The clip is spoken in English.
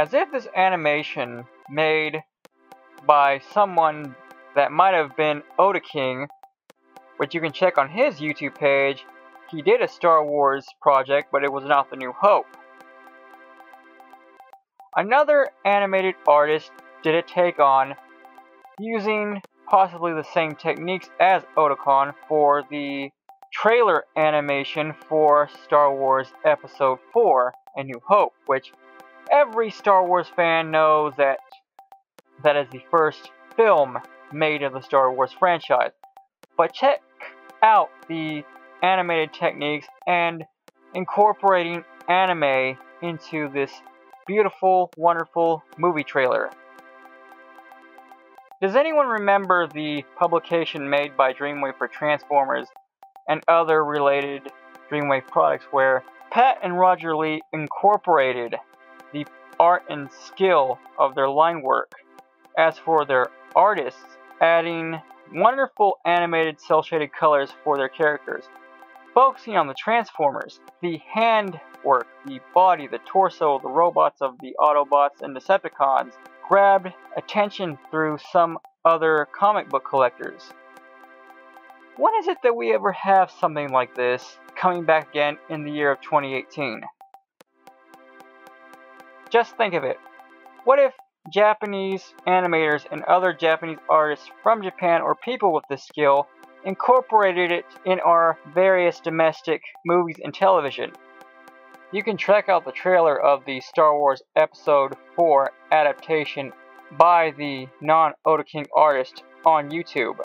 as if this animation made by someone that might have been Otaking, which you can check on his YouTube page. He did a Star Wars project, but it was not The New Hope. Another animated artist did a take on using possibly the same techniques as Otakon for the trailer animation for Star Wars Episode 4, A New Hope, which every Star Wars fan knows that that is the first film made of the Star Wars franchise. But check out the animated techniques and incorporating anime into this beautiful, wonderful movie trailer. Does anyone remember the publication made by Dreamwave for Transformers and other related Dreamwave products where Pat and Roger Lee incorporated the art and skill of their line work? As for their artists, adding wonderful animated cel-shaded colors for their characters, focusing on the Transformers, the hand work, the body, the torso, the robots of the Autobots and Decepticons, grabbed attention through some other comic book collectors. When is it that we ever have something like this coming back again in the year of 2018? Just think of it. What if Japanese animators and other Japanese artists from Japan or people with this skill incorporated it in our various domestic movies and television? You can check out the trailer of the Star Wars Episode 4 adaptation by the non-Otaking artist on YouTube.